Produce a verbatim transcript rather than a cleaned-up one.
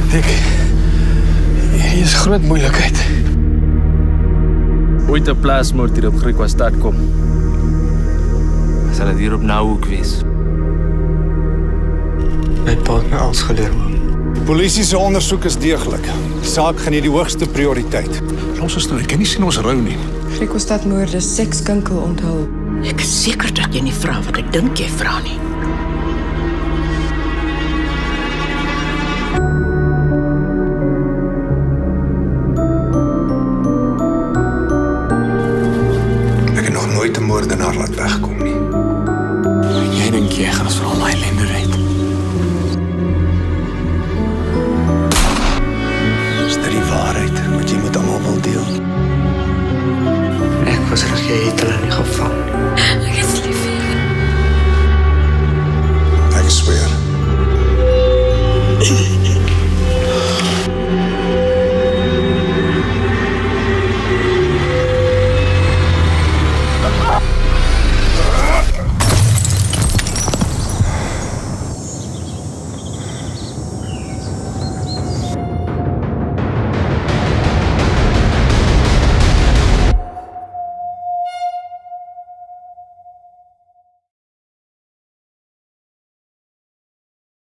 moeilijk, Dick. Hier is groot moeilijkheid. Ooit een plaatsmoord hier op Griekwastad kom. Zal het hier op nou ook wees? Het paard me alles geleerd, man. De politie onderzoek is degelijk. De zaak geniet die hoogste prioriteit. Los is nou, ik kan niet zien ons rouw nie. Griekwastadmoord is sekskinkel onthul. Ik is zeker dat je niet vraagt wat ik denk je vraagt niet. Nooit een moordenaar laat wegkomen. Nie. Jij denkt jij gaat voor alle ellende rijden. Is dit die waarheid wat je met allemaal wil delen? Ik was er geen etel in gevangen.